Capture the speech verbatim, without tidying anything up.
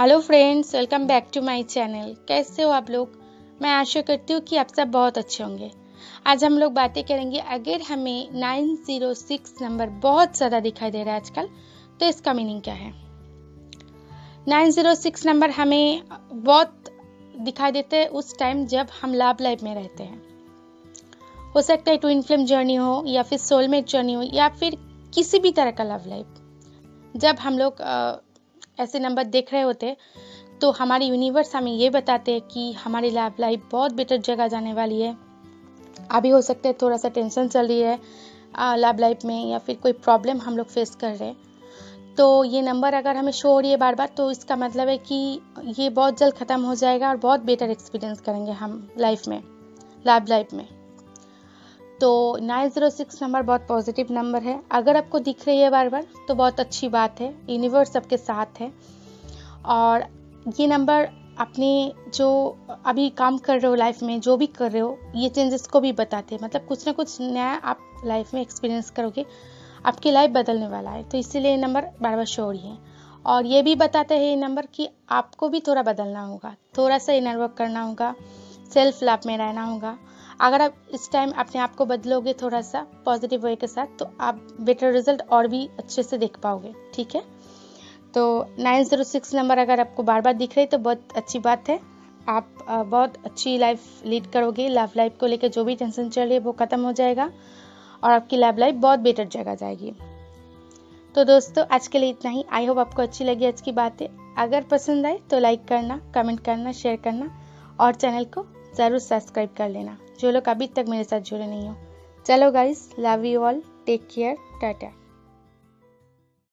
Hello friends, welcome back to my channel. कैसे हो आप लोग? मैं आशा करती हूँ कि आप सब बहुत अच्छे होंगे। आज हम लोग बातें करेंगे, अगर हमें नौ सौ छह नंबर बहुत ज़्यादा दिखाई दे रहा है आजकल, तो इसका मीनिंग क्या है। नौ सौ छह नंबर हमें बहुत दिखाई देते हैं उस टाइम जब हम लव लाइफ में रहते हैं। हो सकता है ट्विन फ्लेम जर्नी हो या फिर सोलमेट जर्नी हो या फिर किसी भी तरह का लव लाइफ। जब हम लोग ऐसे नंबर देख रहे होते तो हमारे यूनिवर्स हमें ये बताते हैं कि हमारी लव लाइफ बहुत बेटर जगह जाने वाली है। अभी हो सकता है थोड़ा सा टेंशन चल रही है लव लाइफ में या फिर कोई प्रॉब्लम हम लोग फेस कर रहे हैं, तो ये नंबर अगर हमें शो हो रही है बार बार, तो इसका मतलब है कि ये बहुत जल्द ख़त्म हो जाएगा और बहुत बेटर एक्सपीरियंस करेंगे हम लाइफ में, लव लाइफ में। तो नौ सौ छह नंबर बहुत पॉजिटिव नंबर है। अगर आपको दिख रही है बार बार तो बहुत अच्छी बात है, यूनिवर्स सबके साथ है। और ये नंबर अपने जो अभी काम कर रहे हो लाइफ में, जो भी कर रहे हो, ये चेंजेस को भी बताते हैं। मतलब कुछ ना कुछ नया आप लाइफ में एक्सपीरियंस करोगे, आपकी लाइफ बदलने वाला है, तो इसीलिए नंबर बार बार शो हो रही है। और ये भी बताते हैं ये नंबर कि आपको भी थोड़ा बदलना होगा, थोड़ा सा इनर वर्क करना होगा, सेल्फ लव में रहना होगा। अगर आप इस टाइम अपने आप को बदलोगे थोड़ा सा पॉजिटिव वे के साथ, तो आप बेटर रिजल्ट और भी अच्छे से देख पाओगे। ठीक है, तो नौ सौ छह नंबर अगर आपको बार बार दिख रही है तो बहुत अच्छी बात है, आप बहुत अच्छी लाइफ लीड करोगे। लव लाइफ को लेकर जो भी टेंशन चल रही है वो ख़त्म हो जाएगा और आपकी लव लाइफ बहुत बेटर जगह जाएगी। तो दोस्तों, आज के लिए इतना ही। आई होप आपको अच्छी लगी आज की बातें। अगर पसंद आए तो लाइक करना, कमेंट करना, शेयर करना और चैनल को ज़रूर सब्सक्राइब कर लेना जो लोग अभी तक मेरे साथ जुड़े नहीं हो। चलो guys, love you all, take care, Tata.